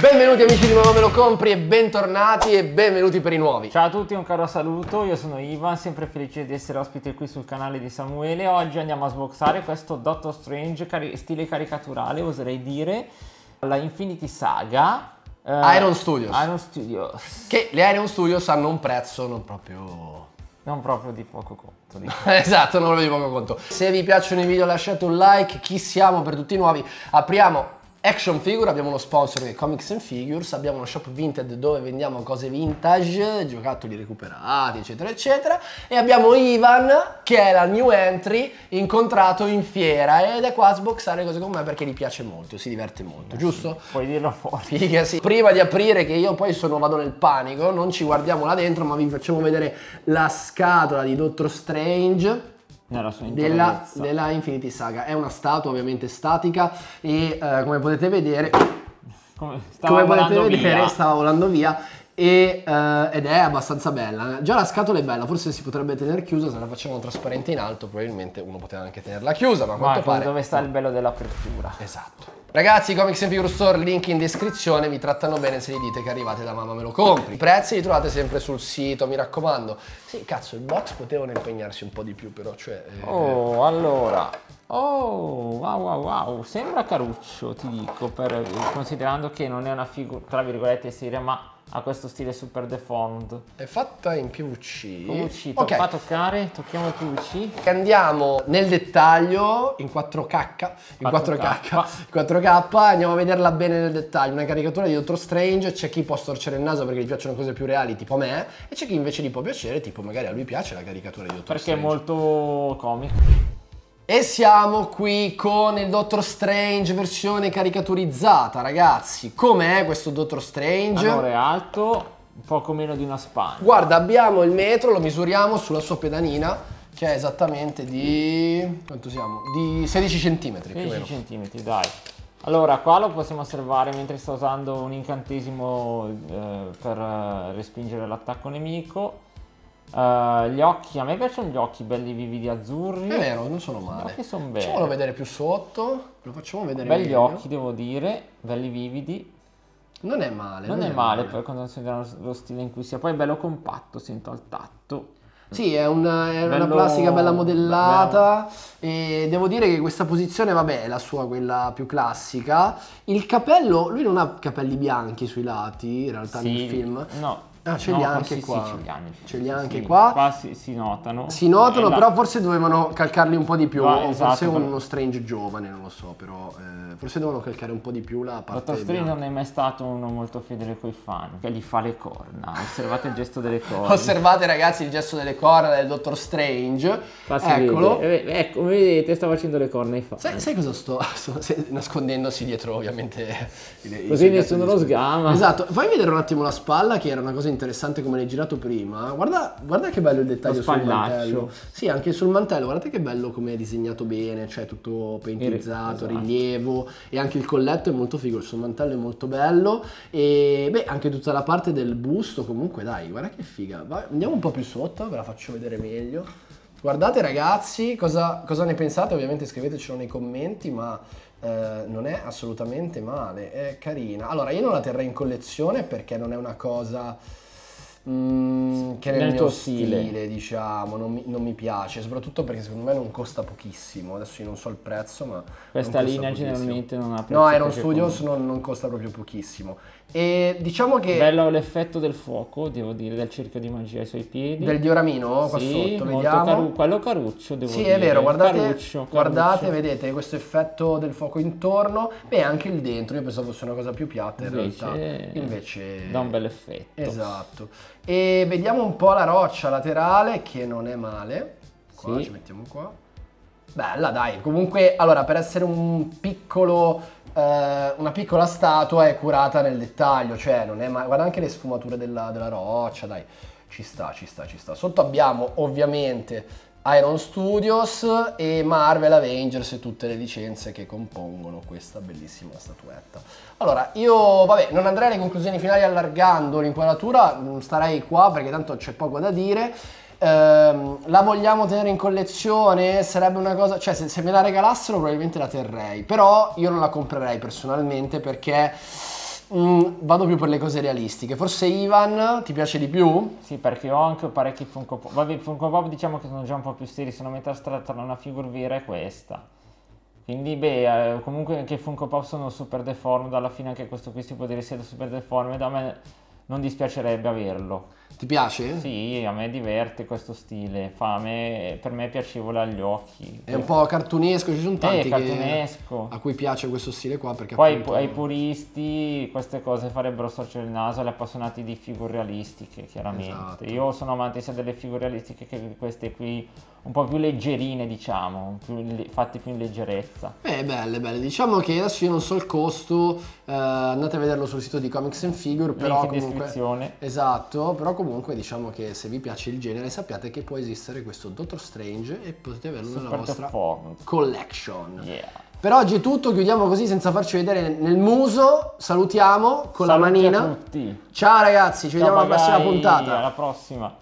Benvenuti amici di Mamma me lo compri e bentornati e benvenuti per i nuovi. Ciao a tutti, un caro saluto, io sono Ivan, sempre felice di essere ospite qui sul canale di Samuele. Oggi andiamo a sboxare questo Doctor Strange stile caricaturale, oserei dire, la Infinity Saga. Iron Studios. Che le Iron Studios hanno un prezzo non proprio di poco conto, diciamo. Esatto, non proprio di poco conto. Se vi piacciono i video lasciate un like. Chi siamo per tutti i nuovi? Apriamo Action Figure, abbiamo uno sponsor che è Comics and Figures, abbiamo uno shop vintage dove vendiamo cose vintage, giocattoli recuperati eccetera eccetera, e abbiamo Ivan che è la new entry incontrato in fiera ed è qua a sboxare cose con me perché gli piace molto, si diverte molto, giusto? Sì, puoi dirlo fuori. Figa, sì. Prima di aprire, che io poi vado nel panico, non ci guardiamo là dentro ma vi facciamo vedere la scatola di Doctor Strange della Infinity Saga. È una statua ovviamente statica e come potete vedere, stava volando via e, ed è abbastanza bella. Già la scatola è bella, forse si potrebbe tenere chiusa, se la facciamo trasparente in alto probabilmente uno poteva anche tenerla chiusa, ma a quanto pare dove sta il bello dell'apertura. Esatto. Ragazzi, Comics and Figures Store, link in descrizione, vi trattano bene se gli dite che arrivate da Mamma me lo compri. I prezzi li trovate sempre sul sito, mi raccomando. Sì, cazzo, il box potevano impegnarsi un po' di più però, cioè... Oh, allora... Oh, wow, wow, wow, sembra caruccio, ti dico, considerando che non è una figura, tra virgolette, seria, ma... ha questo stile super deformed. È fatta in PVC. PVC, okay. Fa toccare, tocchiamo il PVC. Andiamo nel dettaglio in 4K, andiamo a vederla bene nel dettaglio. Una caricatura di Doctor Strange, c'è chi può storcere il naso perché gli piacciono cose più reali tipo me, e c'è chi invece gli può piacere, tipo magari a lui piace la caricatura di Doctor Strange. Perché è molto comico. E siamo qui con il Doctor Strange versione caricaturizzata, ragazzi. Com'è questo Doctor Strange? Allora, è alto, un poco meno di una spalla. Guarda, abbiamo il metro, lo misuriamo sulla sua pedanina, che è esattamente di... quanto siamo? Di 16 cm più o meno. 16 cm, dai. Allora, qua lo possiamo osservare mentre sta usando un incantesimo per respingere l'attacco nemico. Gli occhi, a me piacciono gli occhi belli vividi azzurri. È vero, non sono male. Gli occhi sono belli. Facciamolo vedere più sotto. Lo facciamo vedere meglio. Belli occhi, devo dire, belli vividi. Non è male. Non è male. Per quanto considerano lo stile in cui sia. Poi è bello compatto, sento al tatto. Sì, è una plastica bella modellata, e devo dire che questa posizione, vabbè, è la sua, quella più classica. Il capello, lui non ha capelli bianchi sui lati, in realtà, sì, nel film. No. Ah, ce li ha anche qua. Ce li ha anche qua. Qua si notano. Si notano, però forse dovevano calcarli un po' di più. Forse uno Strange giovane, non lo so, però forse dovevano calcare un po' di più la parte. Doctor Strange non è mai stato uno molto fedele coi fan, che gli fa le corna. Osservate il gesto delle corna. Osservate, ragazzi, il gesto delle corna del Doctor Strange. Eccolo. Vede. Ecco, vedete, sta facendo le corna ai fan. Sai cosa sto nascondendosi dietro, ovviamente. Così nessuno lo sgama. Esatto. Fai vedere un attimo la spalla, che era una cosa interessante come l'hai girato prima. Guarda che bello il dettaglio sul mantello. Sì, anche sul mantello, guardate che bello come è disegnato bene, cioè tutto pentizzato, rilievo, e anche il colletto è molto figo, il suo mantello è molto bello, e beh, anche tutta la parte del busto comunque, dai, guarda che figa. Andiamo un po' più sotto, ve la faccio vedere meglio. Guardate ragazzi, cosa ne pensate? Ovviamente scrivetecelo nei commenti, ma non è assolutamente male, è carina. Allora, io non la terrei in collezione perché non è una cosa che nel mio stile, diciamo, non mi piace, soprattutto perché secondo me non costa pochissimo. Adesso io non so il prezzo, ma questa linea generalmente non ha prezzo. No, Iron Studios non costa proprio pochissimo. E diciamo che bello l'effetto del fuoco, devo dire, del cerchio di magia ai suoi piedi, del dioramino qua sotto, vediamo. Quello caruccio, devo dire. Sì, è vero, guardate, vedete questo effetto del fuoco intorno, beh, anche il dentro, io pensavo fosse una cosa più piatta, in realtà invece dà un bel effetto. Esatto. E vediamo un po' la roccia laterale, che non è male. Qua ci mettiamo qua. Bella, dai. Comunque, allora, per essere un piccolo una piccola statua è curata nel dettaglio, cioè non è male. Guarda anche le sfumature della roccia, dai. Ci sta, ci sta, ci sta. Sotto abbiamo ovviamente Iron Studios e Marvel Avengers e tutte le licenze che compongono questa bellissima statuetta. Allora, io non andrei alle conclusioni finali allargando l'inquadratura, starei qua perché tanto c'è poco da dire. La vogliamo tenere in collezione? Sarebbe una cosa, cioè se me la regalassero probabilmente la terrei, però io non la comprerei personalmente perché Vado più per le cose realistiche. Forse Ivan ti piace di più? Sì, perché ho anche parecchi Funko Pop. Vabbè, Funko Pop diciamo che sono già un po' più stili, sono a metà strada tra una figura vera e questa. Quindi beh, comunque anche i Funko Pop sono super deformed, alla fine anche questo qui si può dire sia super deformed, a me non dispiacerebbe averlo. Ti piace? Sì, a me diverte questo stile, per me è piacevole agli occhi. È un po' cartunesco, ci sono tanti cartunesco. A cui piace questo stile qua, perché poi appunto... ai puristi queste cose farebbero storcere il naso, agli appassionati di figure realistiche chiaramente. Esatto. Io sono amante sia delle figure realistiche che di queste qui un po' più leggerine, diciamo, fatte più in leggerezza. Belle, belle. Diciamo che adesso io non so il costo, andate a vederlo sul sito di Comics and Figures, però comunque... in descrizione. Esatto, però comunque diciamo che se vi piace il genere sappiate che può esistere questo Doctor Strange e potete averlo nella vostra collection. Yeah. Per oggi è tutto, chiudiamo così senza farci vedere nel muso, salutiamo con la manina. Ciao ragazzi, ci vediamo alla prossima puntata. Alla prossima.